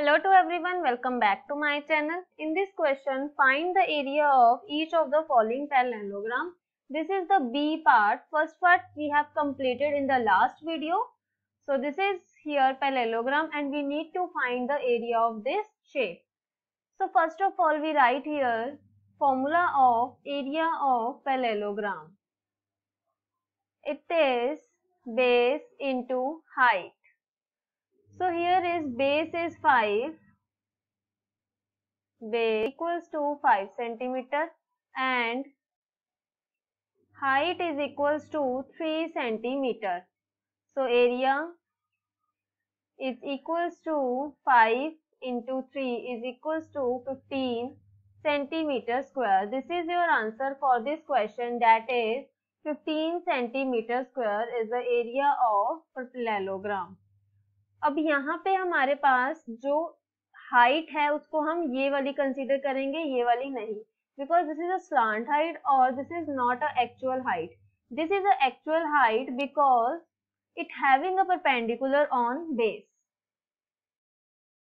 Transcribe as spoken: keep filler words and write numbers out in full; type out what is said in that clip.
Hello to everyone, welcome back to my channel. In this question, find the area of each of the following parallelogram. This is the B part. First part we have completed in the last video. So this is here parallelogram and we need to find the area of this shape. So first of all we write here formula of area of parallelogram. It is base into height. So here is base is five, base equals to five centimeter and height is equals to three centimeter. So area is equals to five into three is equals to fifteen centimeter square. This is your answer for this question, that is fifteen centimeter square is the area of parallelogram. अब यहाँ पे हमारे पास जो height है उसको हम ये वाली कंसीडर करेंगे, ये वाली नहीं, because this is a slant height और this is not a actual height. This is a actual height because it having a perpendicular on base.